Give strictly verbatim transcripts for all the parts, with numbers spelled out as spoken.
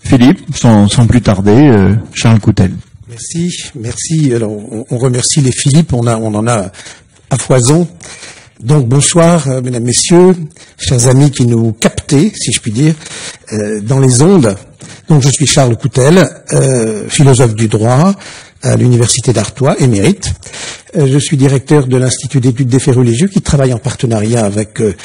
Philippe, sans, sans plus tarder, euh, Charles Coutel. Merci, merci. Alors, on, on remercie les Philippes, on, a, on en a à foison. Donc, bonsoir, euh, mesdames, messieurs, chers amis qui nous captez, si je puis dire, euh, dans les ondes. Donc, je suis Charles Coutel, euh, philosophe du droit à l'Université d'Artois, émérite. Euh, je suis directeur de l'Institut d'études des faits religieux qui travaille en partenariat avec euh,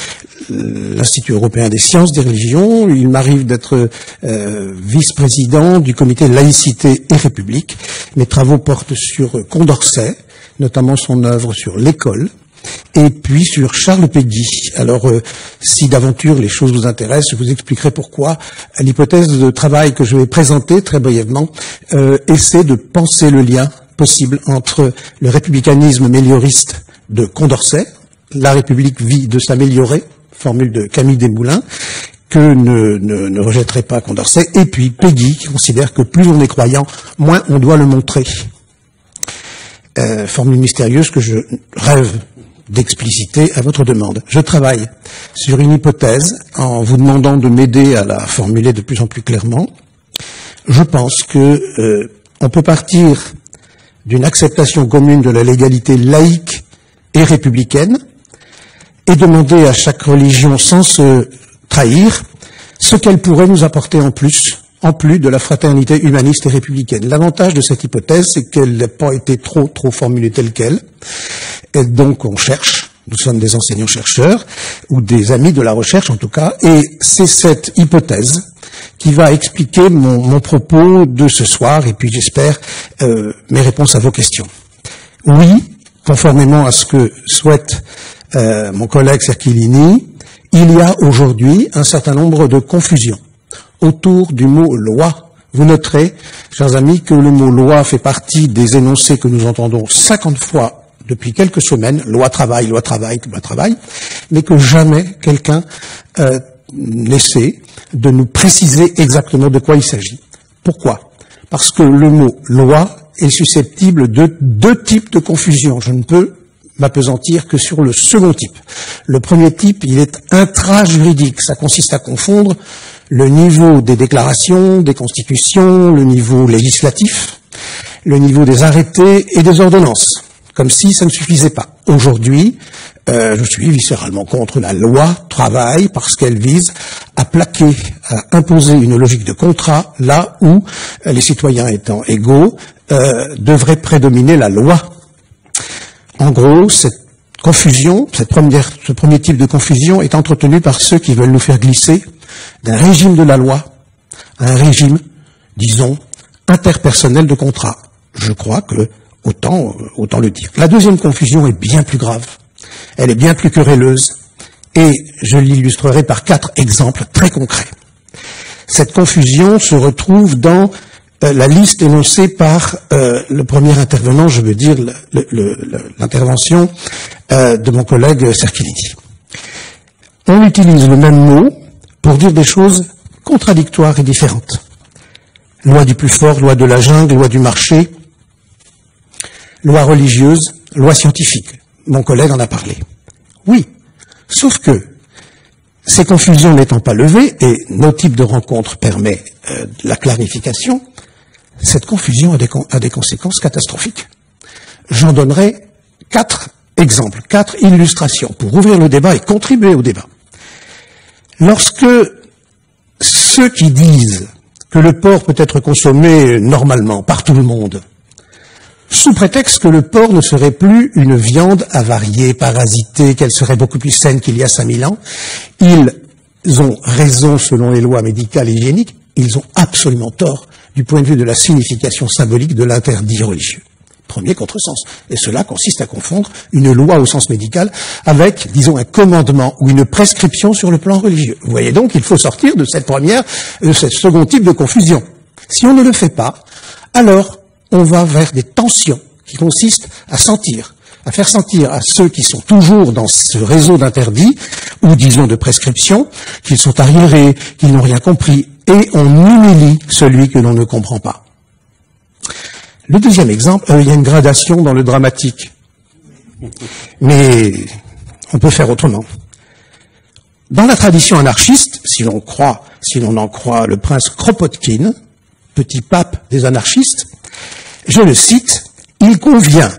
l'Institut européen des sciences des religions. Il m'arrive d'être euh, vice-président du comité laïcité et république. Mes travaux portent sur Condorcet, notamment son œuvre sur l'école, et puis sur Charles Péguy. Alors, euh, si d'aventure les choses vous intéressent, je vous expliquerai pourquoi. L'hypothèse de travail que je vais présenter très brièvement euh, essaie de penser le lien possible entre le républicanisme mélioriste de Condorcet, « La République vit de s'améliorer », formule de Camille Desmoulins, que ne, ne, ne rejetterait pas Condorcet, et puis Péguy, qui considère que plus on est croyant, moins on doit le montrer. Euh, formule mystérieuse que je rêve d'expliciter à votre demande. Je travaille sur une hypothèse en vous demandant de m'aider à la formuler de plus en plus clairement. Je pense que euh, on peut partir d'une acceptation commune de la légalité laïque et républicaine et demander à chaque religion sans se trahir ce qu'elle pourrait nous apporter en plus, en plus de la fraternité humaniste et républicaine. L'avantage de cette hypothèse, c'est qu'elle n'a pas été trop, trop formulée telle qu'elle. Et donc on cherche, nous sommes des enseignants-chercheurs, ou des amis de la recherche en tout cas, et c'est cette hypothèse qui va expliquer mon, mon propos de ce soir, et puis j'espère euh, mes réponses à vos questions. Oui, conformément à ce que souhaite euh, mon collègue Cerquiglini, il y a aujourd'hui un certain nombre de confusions autour du mot « loi ». Vous noterez, chers amis, que le mot « loi » fait partie des énoncés que nous entendons cinquante fois depuis quelques semaines, loi travail, loi travail, loi travail, mais que jamais quelqu'un euh, n'essaie de nous préciser exactement de quoi il s'agit. Pourquoi? Parce que le mot loi est susceptible de deux types de confusion. Je ne peux m'apesantir que sur le second type. Le premier type, il est intrajuridique. Ça consiste à confondre le niveau des déclarations, des constitutions, le niveau législatif, le niveau des arrêtés et des ordonnances, comme si ça ne suffisait pas. Aujourd'hui, euh, je suis viscéralement contre la loi travail parce qu'elle vise à plaquer, à imposer une logique de contrat là où, les citoyens étant égaux, euh, devrait prédominer la loi. En gros, cette confusion, cette première, ce premier type de confusion est entretenu par ceux qui veulent nous faire glisser d'un régime de la loi à un régime, disons, interpersonnel de contrat. Je crois que Autant, autant le dire. La deuxième confusion est bien plus grave, elle est bien plus querelleuse, et je l'illustrerai par quatre exemples très concrets. Cette confusion se retrouve dans euh, la liste énoncée par euh, le premier intervenant, je veux dire l'intervention euh, de mon collègue Serkini. On utilise le même mot pour dire des choses contradictoires et différentes. Loi du plus fort, loi de la jungle, loi du marché, loi religieuse, loi scientifique. Mon collègue en a parlé. Oui, sauf que ces confusions n'étant pas levées, et nos types de rencontres permettent euh, la clarification, cette confusion a des, a des conséquences catastrophiques. J'en donnerai quatre exemples, quatre illustrations pour ouvrir le débat et contribuer au débat. Lorsque ceux qui disent que le porc peut être consommé normalement par tout le monde, sous prétexte que le porc ne serait plus une viande avariée, parasitée, qu'elle serait beaucoup plus saine qu'il y a cinq mille ans, ils ont raison selon les lois médicales et hygiéniques, ils ont absolument tort du point de vue de la signification symbolique de l'interdit religieux. Premier contresens. Et cela consiste à confondre une loi au sens médical avec, disons, un commandement ou une prescription sur le plan religieux. Vous voyez donc, il faut sortir de cette première, de ce second type de confusion. Si on ne le fait pas, alors on va vers des tensions qui consistent à sentir, à faire sentir à ceux qui sont toujours dans ce réseau d'interdits, ou disons de prescriptions, qu'ils sont arriérés, qu'ils n'ont rien compris, et on humilie celui que l'on ne comprend pas. Le deuxième exemple, euh, il y a une gradation dans le dramatique. Mais on peut faire autrement. Dans la tradition anarchiste, si l'on croit, si l'on en croit le prince Kropotkine, petit pape des anarchistes, je le cite, « Il convient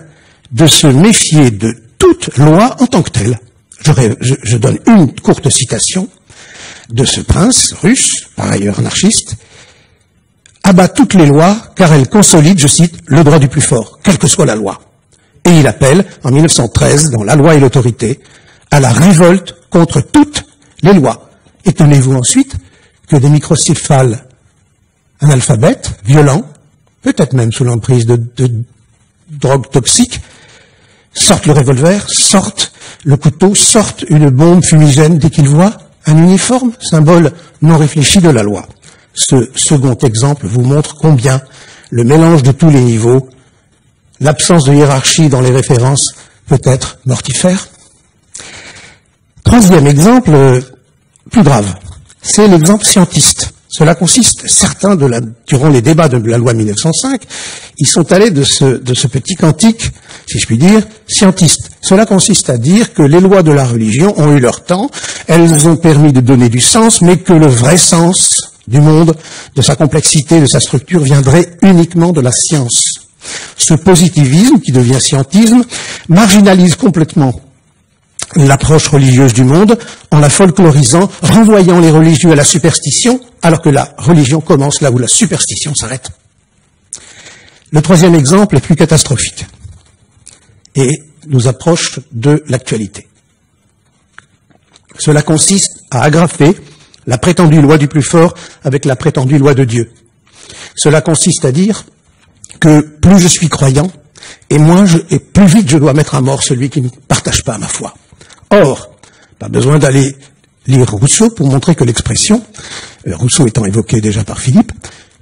de se méfier de toute loi en tant que telle ». Je, je, je donne une courte citation de ce prince russe, par ailleurs anarchiste, « Abat toutes les lois, car elles consolident, je cite, le droit du plus fort, quelle que soit la loi ». Et il appelle, en mille neuf cent treize, dans « La loi et l'autorité », à la révolte contre toutes les lois. Étonnez-vous ensuite que des microcéphales analphabètes, violents, peut-être même sous l'emprise de, de, de drogues toxiques, sortent le revolver, sortent le couteau, sortent une bombe fumigène dès qu'ils voient un uniforme, symbole non réfléchi de la loi. Ce second exemple vous montre combien le mélange de tous les niveaux, l'absence de hiérarchie dans les références peut être mortifère. Troisième exemple, euh, plus grave, c'est l'exemple scientiste. Cela consiste, certains, de la, durant les débats de la loi mille neuf cent cinq, ils sont allés de ce, de ce petit cantique, si je puis dire, scientiste. Cela consiste à dire que les lois de la religion ont eu leur temps, elles ont permis de donner du sens, mais que le vrai sens du monde, de sa complexité, de sa structure, viendrait uniquement de la science. Ce positivisme, qui devient scientisme, marginalise complètement l'approche religieuse du monde en la folklorisant, renvoyant les religieux à la superstition, alors que la religion commence là où la superstition s'arrête. Le troisième exemple est plus catastrophique et nous approche de l'actualité. Cela consiste à agrafer la prétendue loi du plus fort avec la prétendue loi de Dieu. Cela consiste à dire que plus je suis croyant, et, moins je, et plus vite je dois mettre à mort celui qui ne partage pas ma foi. Or, pas besoin d'aller lire Rousseau pour montrer que l'expression, Rousseau étant évoqué déjà par Philippe,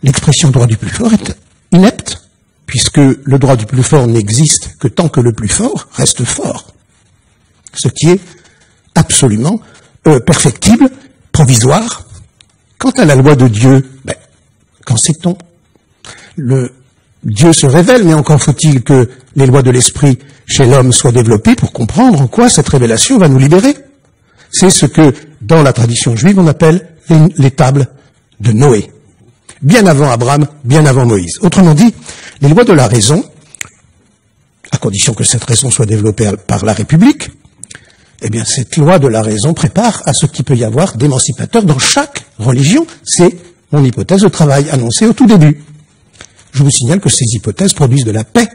l'expression droit du plus fort est inepte, puisque le droit du plus fort n'existe que tant que le plus fort reste fort. Ce qui est absolument euh, perfectible, provisoire. Quant à la loi de Dieu, ben, qu'en sait-on? Le Dieu se révèle, mais encore faut-il que les lois de l'esprit chez l'homme soient développées pour comprendre en quoi cette révélation va nous libérer. C'est ce que, dans la tradition juive, on appelle les, les tables de Noé. Bien avant Abraham, bien avant Moïse. Autrement dit, les lois de la raison, à condition que cette raison soit développée par la République, eh bien, cette loi de la raison prépare à ce qu'il peut y avoir d'émancipateur dans chaque religion. C'est mon hypothèse de travail annoncée au tout début. Je vous signale que ces hypothèses produisent de la paix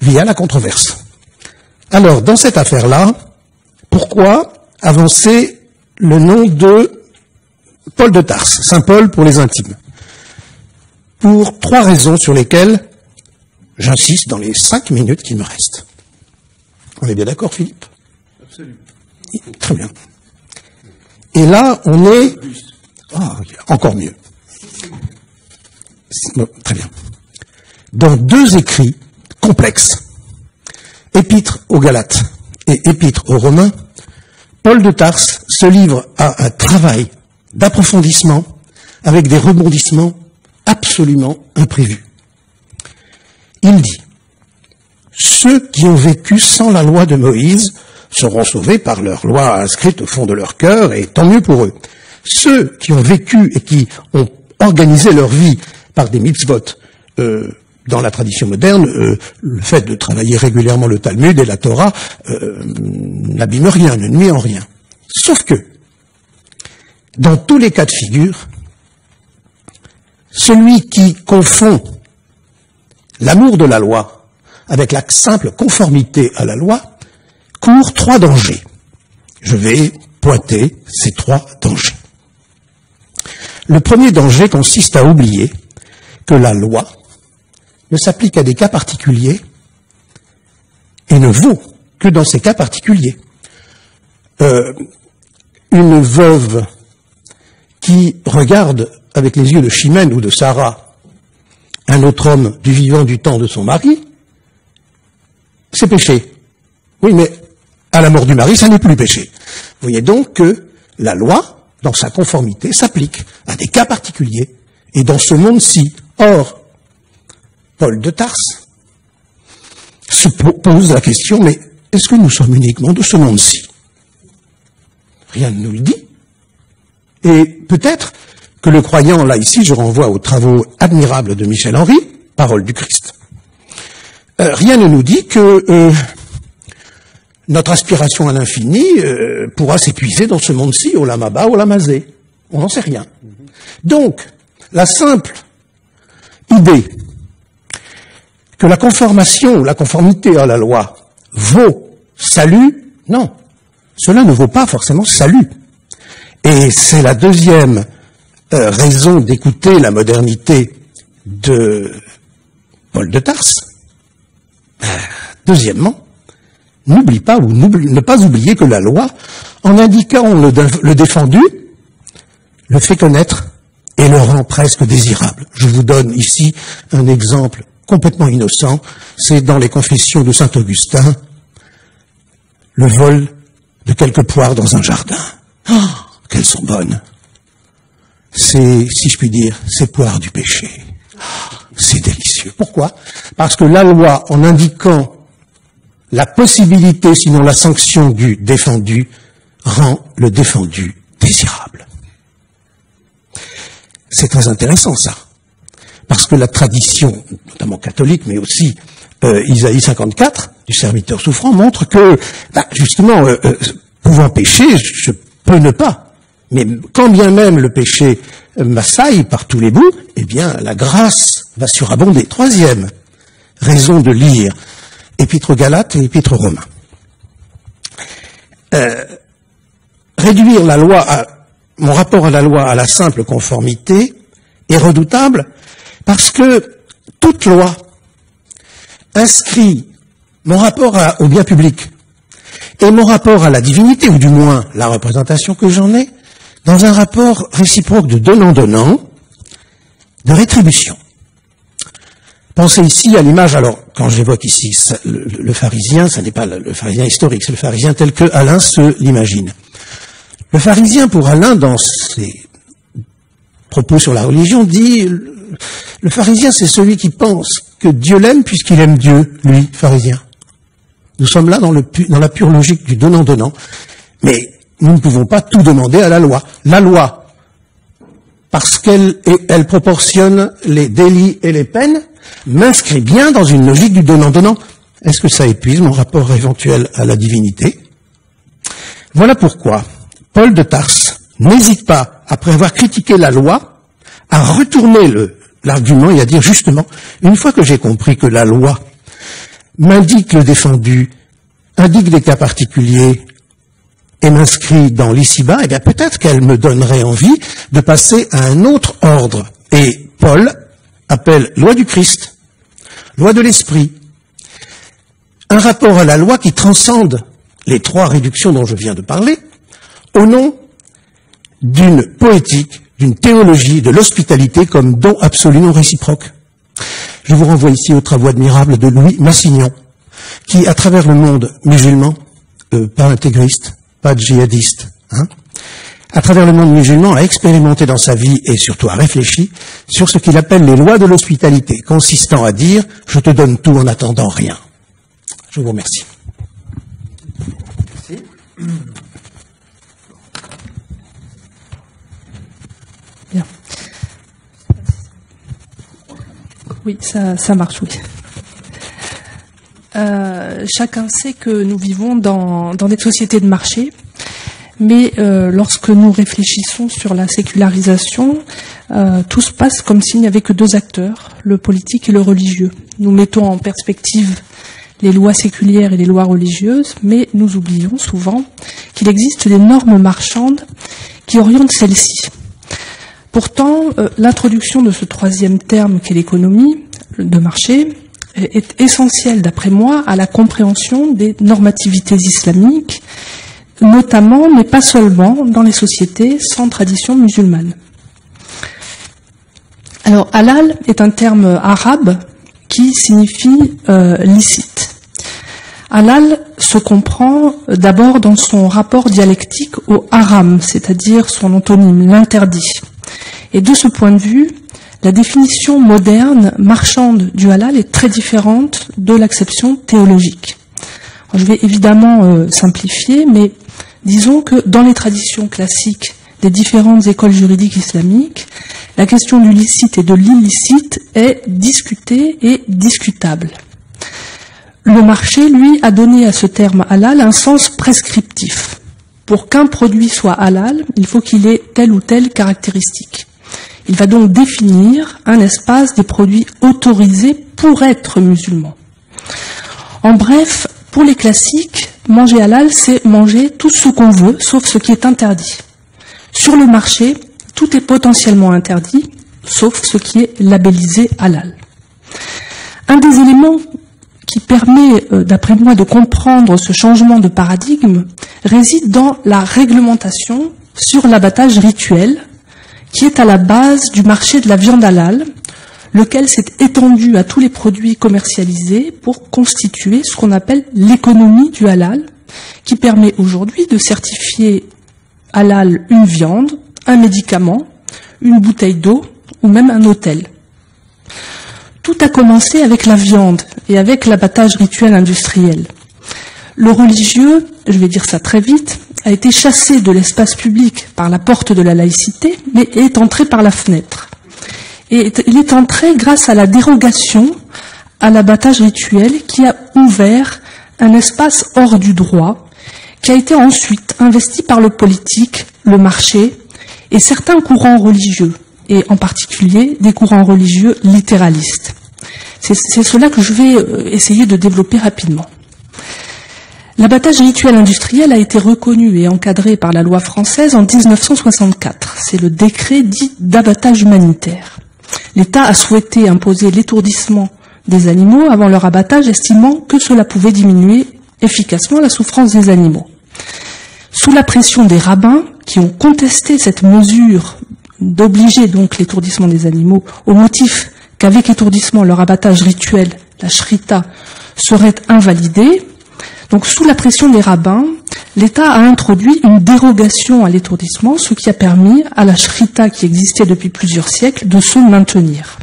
via la controverse. Alors, dans cette affaire-là, pourquoi avancer le nom de Paul de Tarse, Saint Paul pour les intimes? Pour trois raisons sur lesquelles j'insiste dans les cinq minutes qui me restent. On est bien d'accord, Philippe? Absolument. Très bien. Et là, on est... Ah, encore mieux. Bon, très bien. Dans deux écrits complexes, Épître aux Galates et Épître aux Romains, Paul de Tarse se livre à un travail d'approfondissement avec des rebondissements absolument imprévus. Il dit « Ceux qui ont vécu sans la loi de Moïse seront sauvés par leur loi inscrite au fond de leur cœur, et tant mieux pour eux. Ceux qui ont vécu et qui ont organisé leur vie par des mitzvot, euh, dans la tradition moderne, euh, le fait de travailler régulièrement le Talmud et la Torah euh, n'abîme rien, ne nuit en rien. Sauf que, dans tous les cas de figure, celui qui confond l'amour de la loi avec la simple conformité à la loi court trois dangers. Je vais pointer ces trois dangers. Le premier danger consiste à oublier que la loi ne s'applique à des cas particuliers et ne vaut que dans ces cas particuliers. Euh, une veuve qui regarde avec les yeux de Chimène ou de Sarah un autre homme du vivant du temps de son mari, c'est péché. Oui, mais à la mort du mari, ça n'est plus péché. Vous voyez donc que la loi, dans sa conformité, s'applique à des cas particuliers et dans ce monde-ci. Or, Paul de Tarse se pose la question, mais est-ce que nous sommes uniquement de ce monde-ci? Rien ne nous le dit. Et peut-être que le croyant, là ici, je renvoie aux travaux admirables de Michel Henry, Parole du Christ, euh, rien ne nous dit que euh, notre aspiration à l'infini euh, pourra s'épuiser dans ce monde-ci, au lamaba, au lamazé. On n'en sait rien. Donc, la simple idée que la conformation ou la conformité à la loi vaut salut, non, cela ne vaut pas forcément salut. Et c'est la deuxième euh, raison d'écouter la modernité de Paul de Tarse. Deuxièmement, n'oublie pas ou ne pas oublier que la loi, en indiquant le, le défendu, le fait connaître et le rend presque désirable. Je vous donne ici un exemple complètement innocent, c'est dans les Confessions de saint Augustin, le vol de quelques poires dans un jardin. Oh, qu'elles sont bonnes! C'est, si je puis dire, ces poires du péché. Oh, c'est délicieux. Pourquoi? Parce que la loi, en indiquant la possibilité, sinon la sanction du défendu, rend le défendu désirable. C'est très intéressant, ça. Parce que la tradition, notamment catholique, mais aussi euh, Isaïe cinquante-quatre, du serviteur souffrant, montre que, bah, justement, euh, euh, pouvant pécher, je peux ne pas. Mais quand bien même le péché m'assaille par tous les bouts, eh bien, la grâce va surabonder. Troisième raison de lire Épître aux Galates et Épître aux Romains. Euh, réduire la loi à, mon rapport à la loi à la simple conformité est redoutable, parce que toute loi inscrit mon rapport à, au bien public et mon rapport à la divinité, ou du moins la représentation que j'en ai, dans un rapport réciproque de donnant-donnant, de rétribution. Pensez ici à l'image, alors quand j'évoque ici ça, le, le pharisien, ce n'est pas le, le pharisien historique, c'est le pharisien tel que Alain se l'imagine. Le pharisien, pour Alain, dans ses propos sur la religion, dit... Le pharisien, c'est celui qui pense que Dieu l'aime puisqu'il aime Dieu, lui, pharisien. Nous sommes là dans, le, dans la pure logique du donnant-donnant. Mais nous ne pouvons pas tout demander à la loi. La loi, parce qu'elle elle proportionne les délits et les peines, m'inscrit bien dans une logique du donnant-donnant. Est-ce que ça épuise mon rapport éventuel à la divinité? Voilà pourquoi Paul de Tarse n'hésite pas, après avoir critiqué la loi, à retourner le... l'argument est à dire justement, une fois que j'ai compris que la loi m'indique le défendu, indique des cas particuliers et m'inscrit dans l'ici-bas, eh bien peut-être qu'elle me donnerait envie de passer à un autre ordre. Et Paul appelle loi du Christ, loi de l'esprit, un rapport à la loi qui transcende les trois réductions dont je viens de parler, au nom d'une poétique, d'une théologie de l'hospitalité comme don absolument réciproque. Je vous renvoie ici aux travaux admirables de Louis Massignon, qui, à travers le monde musulman, euh, pas intégriste, pas djihadiste, hein, à travers le monde musulman, a expérimenté dans sa vie et surtout a réfléchi sur ce qu'il appelle les lois de l'hospitalité, consistant à dire « je te donne tout en attendant rien ». Je vous remercie. Merci. Bien. Oui, ça, ça marche, oui. Euh, chacun sait que nous vivons dans, dans des sociétés de marché, mais euh, lorsque nous réfléchissons sur la sécularisation, euh, tout se passe comme s'il n'y avait que deux acteurs, le politique et le religieux. Nous mettons en perspective les lois séculières et les lois religieuses, mais nous oublions souvent qu'il existe des normes marchandes qui orientent celles-ci. Pourtant, euh, l'introduction de ce troisième terme qu'est l'économie de marché est, est essentielle, d'après moi, à la compréhension des normativités islamiques, notamment, mais pas seulement, dans les sociétés sans tradition musulmane. Alors, halal est un terme arabe qui signifie euh, licite. Halal se comprend d'abord dans son rapport dialectique au haram, c'est-à-dire son antonyme, l'interdit. Et de ce point de vue, la définition moderne, marchande du halal est très différente de l'acception théologique. Alors, je vais évidemment euh, simplifier, mais disons que dans les traditions classiques des différentes écoles juridiques islamiques, la question du licite et de l'illicite est discutée et discutable. Le marché, lui, a donné à ce terme halal un sens prescriptif. Pour qu'un produit soit halal, il faut qu'il ait telle ou telle caractéristique. Il va donc définir un espace des produits autorisés pour être musulmans. En bref, pour les classiques, manger halal, c'est manger tout ce qu'on veut, sauf ce qui est interdit. Sur le marché, tout est potentiellement interdit, sauf ce qui est labellisé halal. Un des éléments qui permet, d'après moi, de comprendre ce changement de paradigme réside dans la réglementation sur l'abattage rituel, qui est à la base du marché de la viande halal, lequel s'est étendu à tous les produits commercialisés pour constituer ce qu'on appelle l'économie du halal, qui permet aujourd'hui de certifier halal une viande, un médicament, une bouteille d'eau ou même un hôtel. Tout a commencé avec la viande et avec l'abattage rituel industriel. Le religieux, je vais dire ça très vite, a été chassé de l'espace public par la porte de la laïcité, mais est entré par la fenêtre. Et il est entré grâce à la dérogation à l'abattage rituel qui a ouvert un espace hors du droit, qui a été ensuite investi par le politique, le marché et certains courants religieux, et en particulier des courants religieux littéralistes. C'est cela que je vais essayer de développer rapidement. L'abattage rituel industriel a été reconnu et encadré par la loi française en mille neuf cent soixante-quatre. C'est le décret dit d'abattage humanitaire. L'État a souhaité imposer l'étourdissement des animaux avant leur abattage, estimant que cela pouvait diminuer efficacement la souffrance des animaux. Sous la pression des rabbins, qui ont contesté cette mesure d'obliger donc l'étourdissement des animaux, au motif qu'avec étourdissement leur abattage rituel, la shrita, serait invalidé, donc sous la pression des rabbins, l'État a introduit une dérogation à l'étourdissement, ce qui a permis à la shrita qui existait depuis plusieurs siècles de se maintenir.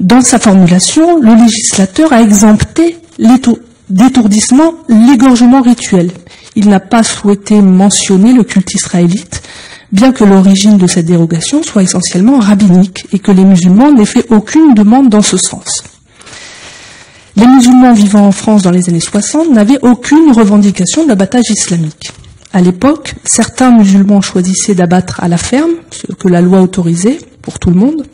Dans sa formulation, le législateur a exempté d'étourdissement l'égorgement rituel. Il n'a pas souhaité mentionner le culte israélite, bien que l'origine de cette dérogation soit essentiellement rabbinique et que les musulmans n'aient fait aucune demande dans ce sens. Les musulmans vivant en France dans les années soixante n'avaient aucune revendication de l'abattage islamique. À l'époque, certains musulmans choisissaient d'abattre à la ferme, ce que la loi autorisait pour tout le monde.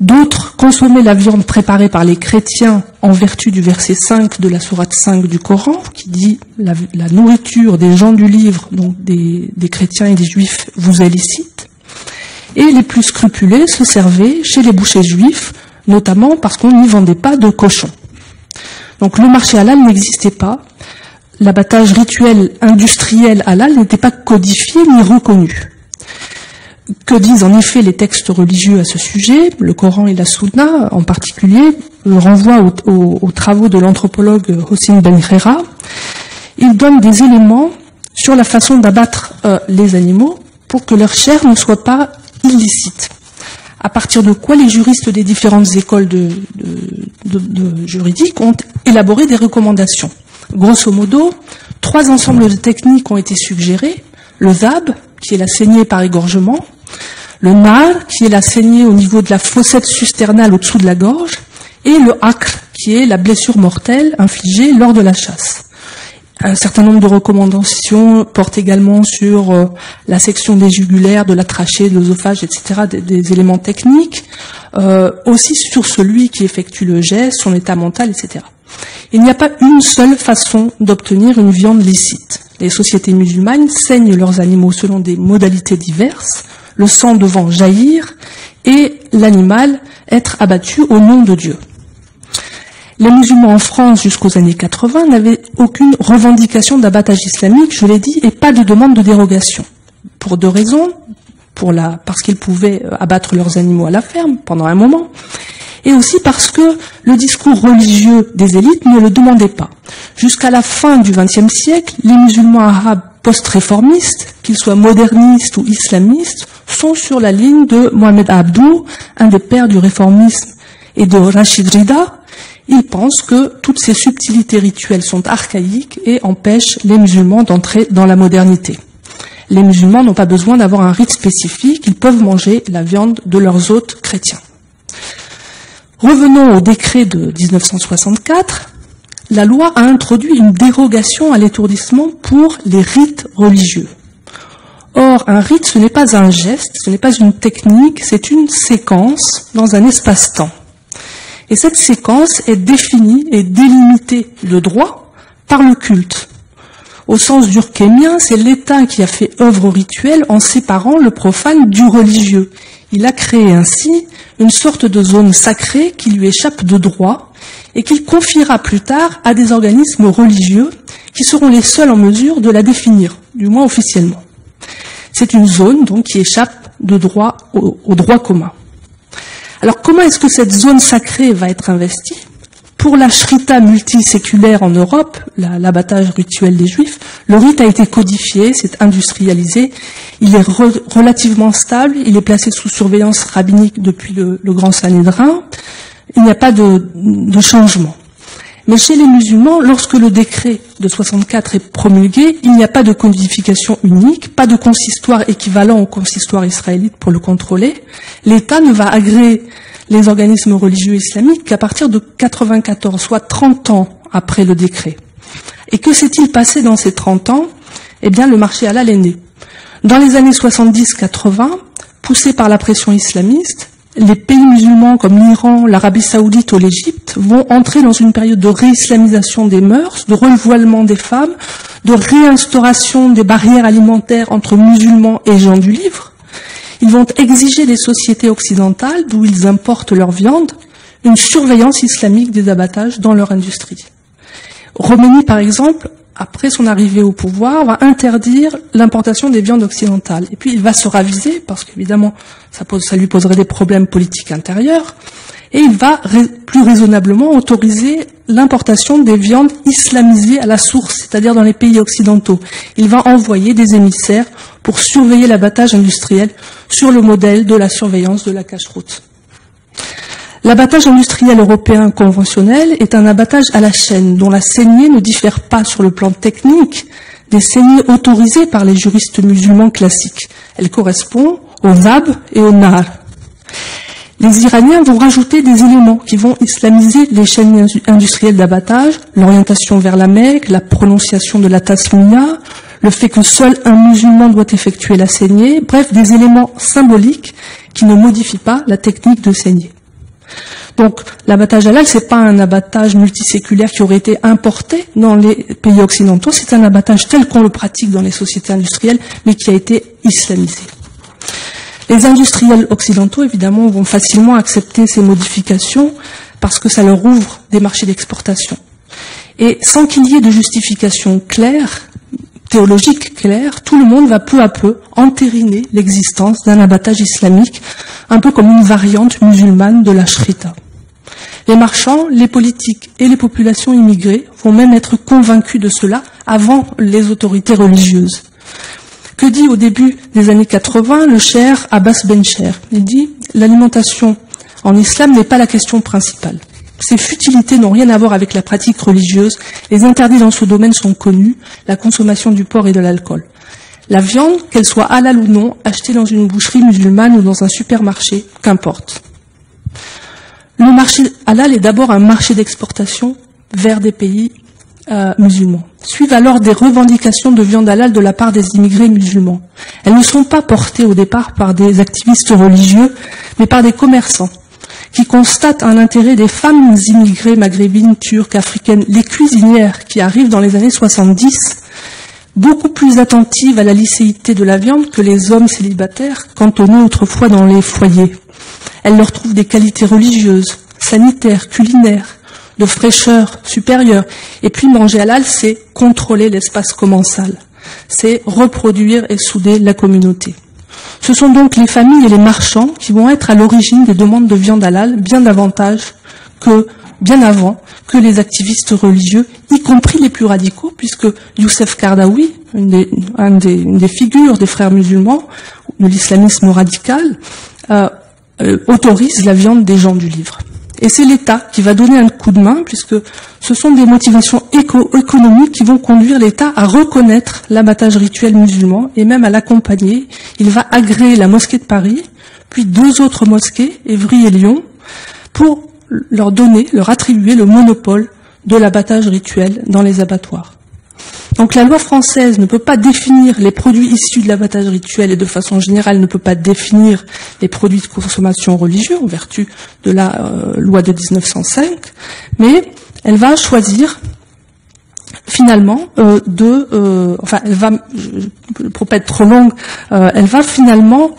D'autres consommaient la viande préparée par les chrétiens en vertu du verset cinq de la sourate cinq du Coran, qui dit la, la nourriture des gens du livre, donc des, des chrétiens et des juifs, vous est licite. Et les plus scrupuleux se servaient chez les bouchers juifs, notamment parce qu'on n'y vendait pas de cochons. Donc le marché halal n'existait pas, l'abattage rituel industriel halal n'était pas codifié ni reconnu. Que disent en effet les textes religieux à ce sujet, le Coran et la Sunna en particulier? Je renvoie aux, aux, aux travaux de l'anthropologue Hossein Benkhaira. Il donne des éléments sur la façon d'abattre euh, les animaux pour que leur chair ne soit pas illicite. À partir de quoi les juristes des différentes écoles de, de, de, de juridiques ont élaboré des recommandations. Grosso modo, trois ensembles de techniques ont été suggérés. Le zab, qui est la saignée par égorgement, le nar, qui est la saignée au niveau de la fossette susternale au-dessous de la gorge, et le akr, qui est la blessure mortelle infligée lors de la chasse. Un certain nombre de recommandations portent également sur euh, la section des jugulaires, de la trachée, de l'œsophage, et cetera, des, des éléments techniques, euh, aussi sur celui qui effectue le geste, son état mental, et cetera. Il n'y a pas une seule façon d'obtenir une viande licite. Les sociétés musulmanes saignent leurs animaux selon des modalités diverses, le sang devant jaillir et l'animal être abattu au nom de Dieu. Les musulmans en France jusqu'aux années quatre-vingt n'avaient aucune revendication d'abattage islamique, je l'ai dit, et pas de demande de dérogation. Pour deux raisons, pour la, parce qu'ils pouvaient abattre leurs animaux à la ferme pendant un moment, et aussi parce que le discours religieux des élites ne le demandait pas. Jusqu'à la fin du vingtième siècle, les musulmans arabes post-réformistes, qu'ils soient modernistes ou islamistes, sont sur la ligne de Mohamed Abdou, un des pères du réformisme, et de Rashid Rida. Ils pensent que toutes ces subtilités rituelles sont archaïques et empêchent les musulmans d'entrer dans la modernité. les musulmans n'ont pas besoin d'avoir un rite spécifique, ils peuvent manger la viande de leurs hôtes chrétiens. Revenons au décret de mille neuf cent soixante-quatre. La loi a introduit une dérogation à l'étourdissement pour les rites religieux. Or, un rite, ce n'est pas un geste, ce n'est pas une technique, c'est une séquence dans un espace-temps. Et cette séquence est définie et délimitée de droit par le culte. Au sens durkheimien, c'est l'État qui a fait œuvre rituelle en séparant le profane du religieux. Il a créé ainsi une sorte de zone sacrée qui lui échappe de droit et qu'il confiera plus tard à des organismes religieux qui seront les seuls en mesure de la définir, du moins officiellement. C'est une zone donc qui échappe de droit au, au droit commun. Alors comment est-ce que cette zone sacrée va être investie ? Pour la shrita multiséculaire en Europe, l'abattage rituel des Juifs, le rite a été codifié, c'est industrialisé, il est re, relativement stable, il est placé sous surveillance rabbinique depuis le, le Grand Sanhédrin, il n'y a pas de, de changement. Mais chez les musulmans, lorsque le décret de soixante-quatre est promulgué, il n'y a pas de codification unique, pas de consistoire équivalent au consistoire israélite pour le contrôler, l'État ne va agréer les organismes religieux islamiques qu'à partir de quatre-vingt-quatorze, soit trente ans après le décret. Et que s'est-il passé dans ces trente ans? Eh bien, le marché halal est né. Dans les années soixante-dix quatre-vingt, poussés par la pression islamiste, les pays musulmans comme l'Iran, l'Arabie saoudite ou l'Égypte vont entrer dans une période de réislamisation des mœurs, de renvoiement des femmes, de réinstauration des barrières alimentaires entre musulmans et gens du livre. Ils vont exiger des sociétés occidentales, d'où ils importent leur viande, une surveillance islamique des abattages dans leur industrie. Roménie, par exemple, après son arrivée au pouvoir, va interdire l'importation des viandes occidentales. Et puis il va se raviser, parce qu'évidemment, ça, pose, ça lui poserait des problèmes politiques intérieurs, et il va plus raisonnablement autoriser l'importation des viandes islamisées à la source, c'est-à-dire dans les pays occidentaux. Il va envoyer des émissaires pour surveiller l'abattage industriel sur le modèle de la surveillance de la cacheroute. L'abattage industriel européen conventionnel est un abattage à la chaîne, dont la saignée ne diffère pas sur le plan technique des saignées autorisées par les juristes musulmans classiques. Elle correspond au zab et au nar. Les Iraniens vont rajouter des éléments qui vont islamiser les chaînes industrielles d'abattage, l'orientation vers la Mecque, la prononciation de la tasmia, le fait que seul un musulman doit effectuer la saignée, bref, des éléments symboliques qui ne modifient pas la technique de saignée. Donc, l'abattage halal, c'est pas un abattage multiséculaire qui aurait été importé dans les pays occidentaux, c'est un abattage tel qu'on le pratique dans les sociétés industrielles, mais qui a été islamisé. Les industriels occidentaux, évidemment, vont facilement accepter ces modifications parce que ça leur ouvre des marchés d'exportation. Et sans qu'il y ait de justification claire, théologique claire, tout le monde va peu à peu entériner l'existence d'un abattage islamique, un peu comme une variante musulmane de la shrita. Les marchands, les politiques et les populations immigrées vont même être convaincus de cela avant les autorités religieuses. Que dit au début des années quatre-vingt le cheikh Abbas Bencher? Il dit « L'alimentation en islam n'est pas la question principale. Ces futilités n'ont rien à voir avec la pratique religieuse. Les interdits dans ce domaine sont connus, la consommation du porc et de l'alcool. La viande, qu'elle soit halal ou non, achetée dans une boucherie musulmane ou dans un supermarché, qu'importe. Le marché halal est d'abord un marché d'exportation vers des pays Euh, musulmans. Suivent alors des revendications de viande halal de la part des immigrés musulmans. Elles ne sont pas portées au départ par des activistes religieux, mais par des commerçants, qui constatent un intérêt des femmes immigrées maghrébines, turques, africaines, les cuisinières qui arrivent dans les années soixante-dix, beaucoup plus attentives à la licéité de la viande que les hommes célibataires cantonnés autrefois dans les foyers. Elles leur trouvent des qualités religieuses, sanitaires, culinaires, de fraîcheur supérieure. Et puis manger halal, c'est contrôler l'espace commensal. C'est reproduire et souder la communauté. Ce sont donc les familles et les marchands qui vont être à l'origine des demandes de viande halal bien davantage que, bien avant que les activistes religieux, y compris les plus radicaux, puisque Youssef Qaradawi, une des, une des, une des figures des frères musulmans, de l'islamisme radical, euh, euh, autorise la viande des gens du livre. Et c'est l'État qui va donner un coup de main, puisque ce sont des motivations éco-économiques qui vont conduire l'État à reconnaître l'abattage rituel musulman et même à l'accompagner. Il va agréer la mosquée de Paris, puis deux autres mosquées, Évry et Lyon, pour leur donner, leur attribuer le monopole de l'abattage rituel dans les abattoirs. Donc la loi française ne peut pas définir les produits issus de l'abattage rituel et de façon générale ne peut pas définir les produits de consommation religieuse en vertu de la euh, loi de mille neuf cent cinq, mais elle va choisir finalement euh, de... Euh, enfin, elle va, pour pas être trop longue, euh, elle va finalement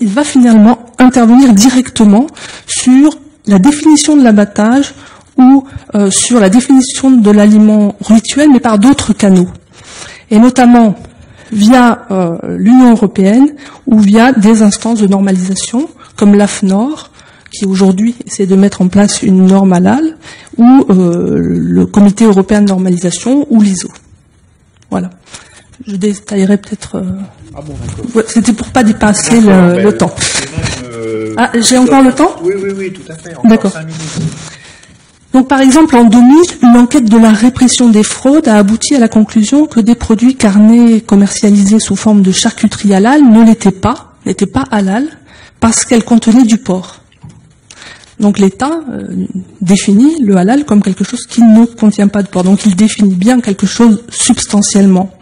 il va finalement intervenir directement sur la définition de l'abattage ou euh, sur la définition de l'aliment rituel, mais par d'autres canaux, et notamment via euh, l'Union européenne ou via des instances de normalisation, comme l'AFNOR, qui aujourd'hui essaie de mettre en place une norme halal, ou euh, le Comité européen de normalisation, ou l'I S O. Voilà. Je détaillerai peut-être... Euh... Ah bon, ouais, c'était pour pas dépasser le, le, le temps. Euh, ah, j'ai encore le temps ? Oui, oui, oui, tout à fait. D'accord. Donc par exemple en deux mille, une enquête de la répression des fraudes a abouti à la conclusion que des produits carnés commercialisés sous forme de charcuterie halal ne l'étaient pas, n'étaient pas halal, parce qu'elles contenaient du porc. Donc l'État euh, définit le halal comme quelque chose qui ne contient pas de porc, donc il définit bien quelque chose substantiellement.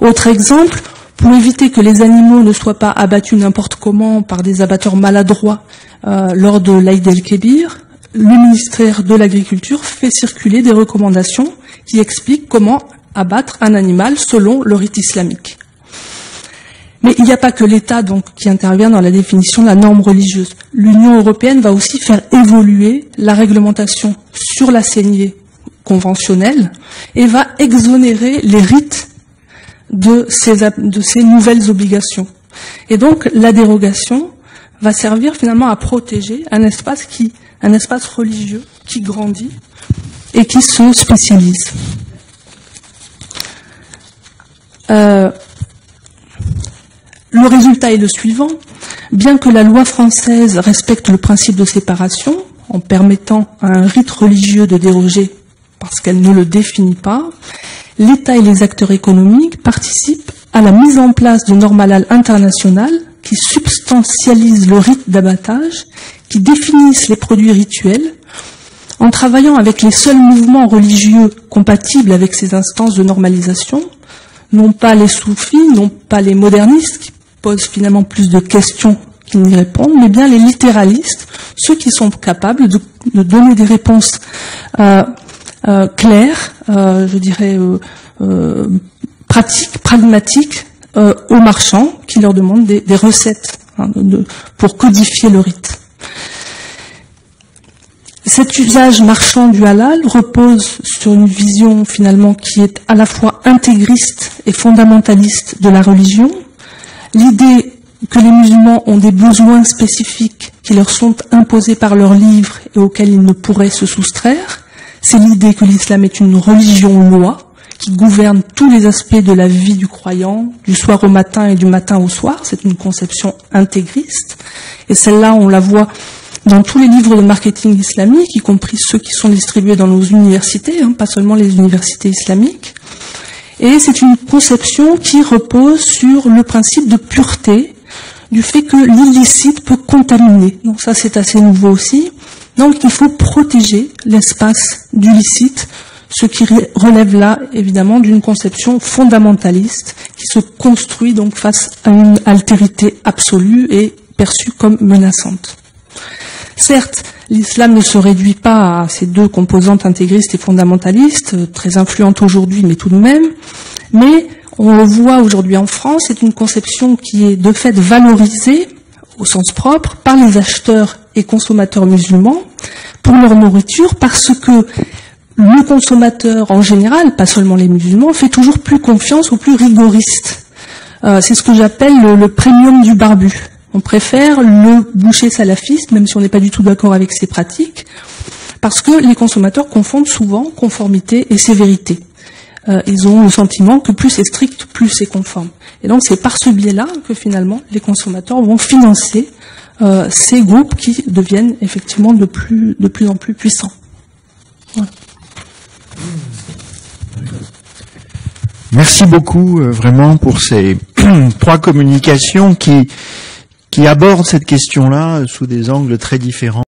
Autre exemple, pour éviter que les animaux ne soient pas abattus n'importe comment par des abatteurs maladroits euh, lors de l'Aïd el-Kébir, le ministère de l'Agriculture fait circuler des recommandations qui expliquent comment abattre un animal selon le rite islamique. Mais il n'y a pas que l'État donc qui intervient dans la définition de la norme religieuse. L'Union européenne va aussi faire évoluer la réglementation sur la saignée conventionnelle et va exonérer les rites de ces, de ces nouvelles obligations. Et donc la dérogation va servir finalement à protéger un espace qui un espace religieux qui grandit et qui se spécialise. Euh, le résultat est le suivant. Bien que la loi française respecte le principe de séparation, en permettant à un rite religieux de déroger parce qu'elle ne le définit pas, l'État et les acteurs économiques participent à la mise en place de normes halal internationales qui substantialisent le rite d'abattage, qui définissent les produits rituels, en travaillant avec les seuls mouvements religieux compatibles avec ces instances de normalisation, non pas les soufis, non pas les modernistes, qui posent finalement plus de questions qu'ils n'y répondent, mais bien les littéralistes, ceux qui sont capables de, de donner des réponses euh, euh, claires, euh, je dirais euh, euh, pratiques, pragmatiques, Euh, aux marchands qui leur demandent des, des recettes hein, de, pour codifier le rite. Cet usage marchand du halal repose sur une vision finalement qui est à la fois intégriste et fondamentaliste de la religion. L'idée que les musulmans ont des besoins spécifiques qui leur sont imposés par leurs livres et auxquels ils ne pourraient se soustraire, c'est l'idée que l'islam est une religion-loi, qui gouverne tous les aspects de la vie du croyant, du soir au matin et du matin au soir. C'est une conception intégriste. Et celle-là, on la voit dans tous les livres de marketing islamique, y compris ceux qui sont distribués dans nos universités, hein, pas seulement les universités islamiques. Et c'est une conception qui repose sur le principe de pureté, du fait que l'illicite peut contaminer. Donc ça, c'est assez nouveau aussi. Donc il faut protéger l'espace du licite, ce qui relève là, évidemment, d'une conception fondamentaliste qui se construit donc face à une altérité absolue et perçue comme menaçante. Certes, l'islam ne se réduit pas à ces deux composantes intégristes et fondamentalistes, très influentes aujourd'hui, mais tout de même, mais on le voit aujourd'hui en France, c'est une conception qui est de fait valorisée, au sens propre, par les acheteurs et consommateurs musulmans pour leur nourriture, parce que le consommateur en général, pas seulement les musulmans, fait toujours plus confiance aux plus rigoristes. Euh, c'est ce que j'appelle le, le premium du barbu. On préfère le boucher salafiste, même si on n'est pas du tout d'accord avec ses pratiques, parce que les consommateurs confondent souvent conformité et sévérité. Euh, ils ont le sentiment que plus c'est strict, plus c'est conforme. Et donc c'est par ce biais-là que finalement les consommateurs vont financer euh, ces groupes qui deviennent effectivement de plus, de plus en plus puissants. Voilà. Merci beaucoup euh, vraiment pour ces trois communications qui, qui abordent cette question-là sous des angles très différents.